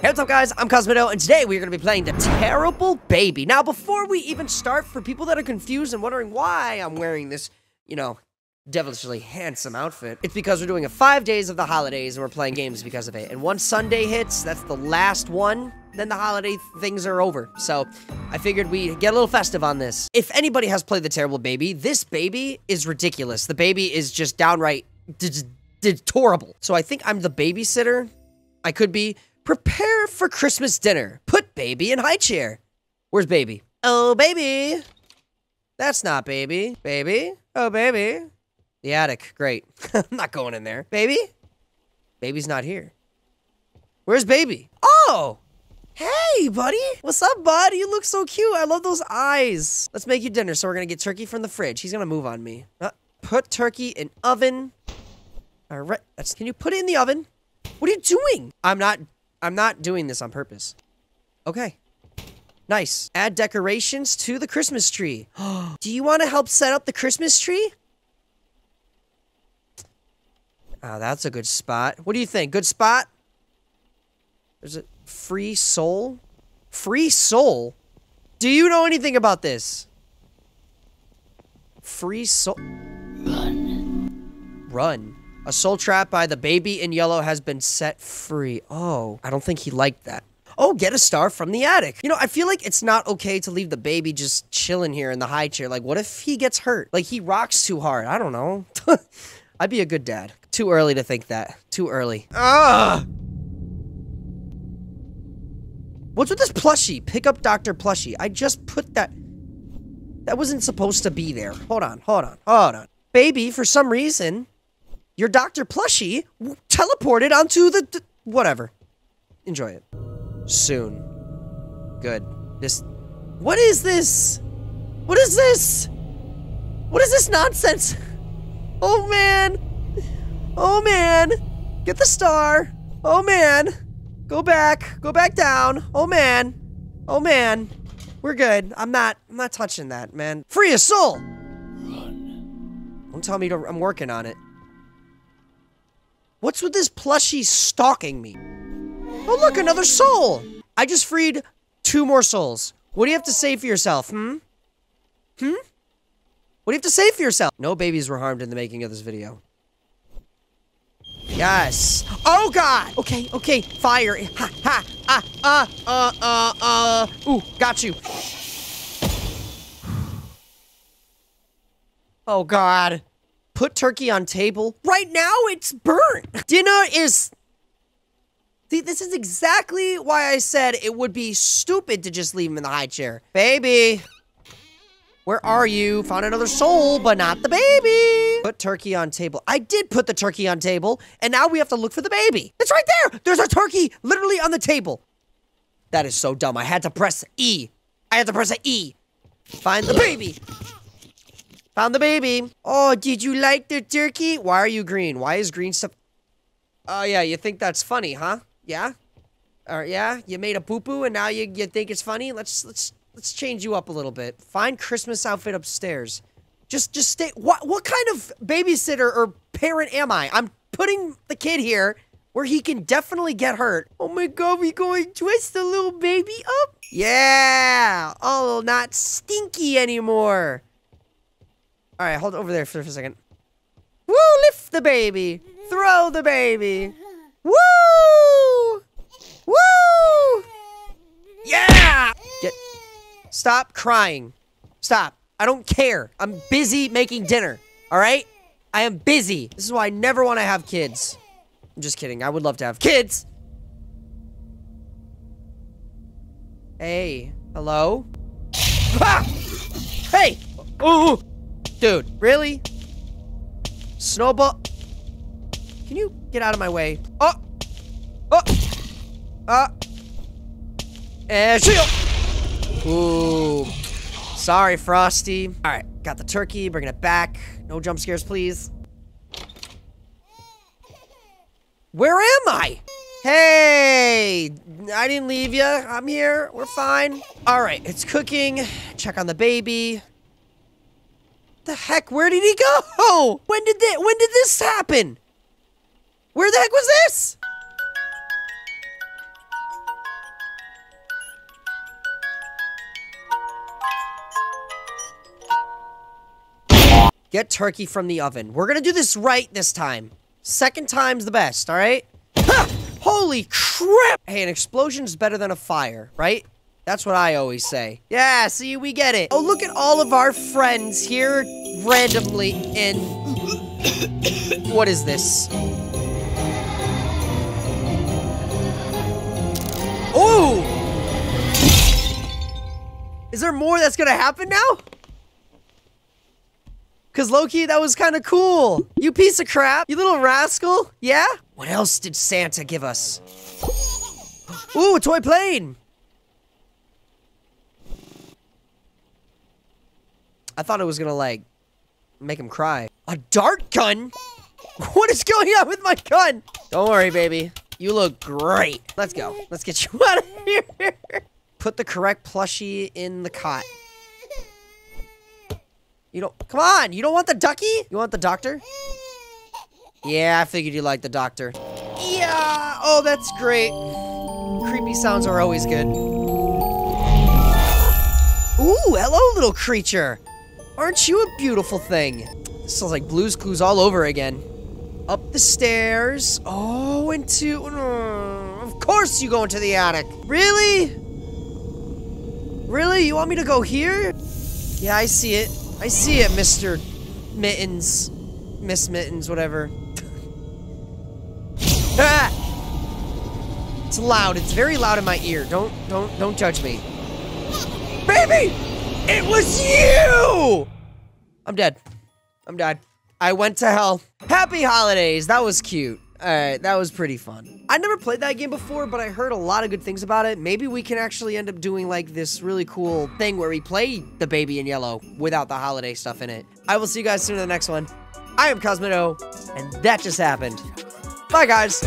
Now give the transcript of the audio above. Hey, what's up guys, I'm Cosmodo, and today we're gonna be playing The Terrible Baby. Now, before we even start, for people that are confused and wondering why I'm wearing this, you know, devilishly handsome outfit, it's because we're doing a 5 days of the holidays and we're playing games because of it. And once Sunday hits, that's the last one, then the holiday things are over. So I figured we'd get a little festive on this. If anybody has played The Terrible Baby, this baby is ridiculous. The baby is just downright horrible. So I think I'm the babysitter. I could be. Prepare for Christmas dinner. Put baby in high chair. Where's baby? Oh, baby. That's not baby. Baby. Oh, baby. The attic. Great. I'm not going in there. Baby? Baby's not here. Where's baby? Oh! Hey, buddy! What's up, bud? You look so cute. I love those eyes. Let's make you dinner, so we're gonna get turkey from the fridge. He's gonna move on me. Put turkey in oven. All right. Can you put it in the oven? What are you doing? I'm not doing this on purpose. Okay. Nice. Add decorations to the Christmas tree. Do you want to help set up the Christmas tree? Oh, that's a good spot. What do you think? Good spot? There's a free soul? Free soul? Do you know anything about this? Free soul. Run. Run. A soul trapped by the baby in yellow has been set free. Oh, I don't think he liked that. Oh, get a star from the attic. You know, I feel like it's not okay to leave the baby just chilling here in the high chair. Like, what if he gets hurt? Like, he rocks too hard. I don't know. I'd be a good dad. Too early to think that. Too early. Ah! What's with this plushie? Pick up Dr. Plushie. I just put that... That wasn't supposed to be there. Hold on, hold on, hold on. Baby, for some reason... Your Dr. Plushie teleported onto the... whatever. Enjoy it. Soon. Good. This... What is this? What is this? What is this nonsense? Oh, man. Oh, man. Get the star. Oh, man. Go back. Go back down. Oh, man. Oh, man. We're good. I'm not touching that, man. Free a soul! Run. Don't tell me to... I'm working on it. What's with this plushie stalking me? Oh, look, another soul! I just freed 2 more souls. What do you have to say for yourself, hmm? Hmm? What do you have to say for yourself? No babies were harmed in the making of this video. Yes! Oh, God! Okay, okay, fire! Ha, ha, ooh, got you! Oh, God. Put turkey on table. Right now, it's burnt. Dinner is... See, this is exactly why I said it would be stupid to just leave him in the high chair. Baby. Where are you? Found another soul, but not the baby. Put turkey on table. I did put the turkey on table, and now we have to look for the baby. It's right there. There's a turkey literally on the table. That is so dumb. I had to press E. I had to press an E. Find the baby. Found the baby. Oh, did you like the turkey? Why are you green? Why is green stuff? Oh, yeah, you think that's funny, huh? Yeah? Or yeah? You made a poo-poo and now you think it's funny? Let's change you up a little bit. Find Christmas outfit upstairs. Just stay. What kind of babysitter or parent am I? I'm putting the kid here where he can definitely get hurt. Oh my God, we going to twist the little baby up? Yeah! Oh, not stinky anymore. All right, hold over there for a second. Woo, lift the baby. Throw the baby. Woo! Woo! Yeah! Stop crying. Stop. I don't care. I'm busy making dinner, all right? I am busy. This is why I never want to have kids. I'm just kidding. I would love to have kids. Hey, hello? Ah! Hey! Ooh! Dude, really? Snowball? Can you get out of my way? Oh! Oh! And shield! Ooh. Sorry, Frosty. Alright, got the turkey, bringing it back. No jump scares, please. Where am I? Hey! I didn't leave you. I'm here. We're fine. Alright, it's cooking. Check on the baby. The heck? Where did he go? When did this happen? Where the heck was this? Get turkey from the oven. We're gonna do this right this time. Second time's the best, all right? Ha! Holy crap! Hey, an explosion's better than a fire, right? That's what I always say. Yeah, see, we get it. Oh, look at all of our friends here randomly in... What is this? Ooh! Is there more that's gonna happen now? Because Loki, that was kind of cool. You piece of crap. You little rascal. Yeah? What else did Santa give us? Ooh, a toy plane. I thought it was going to, like, make him cry. A dart gun? What is going on with my gun? Don't worry, baby. You look great. Let's go. Let's get you out of here. Put the correct plushie in the cot. You don't- Come on! You don't want the ducky? You want the doctor? Yeah, I figured you liked the doctor. Yeah! Oh, that's great. Creepy sounds are always good. Ooh, hello, little creature! Aren't you a beautiful thing? This sounds like Blue's Clues all over again. Up the stairs. Oh, into- Of course you go into the attic! Really? Really? You want me to go here? Yeah, I see it. I see it, Mr. Mittens. Miss Mittens, whatever. Ah! It's loud. It's very loud in my ear. Don't judge me. Baby! It was you! I'm dead. I'm dead. I went to hell. Happy holidays. That was cute. Alright, that was pretty fun. I never played that game before, but I heard a lot of good things about it. Maybe we can actually end up doing, like, this really cool thing where we play The Baby in Yellow without the holiday stuff in it. I will see you guys soon in the next one. I am Cosmodo, and that just happened. Bye, guys!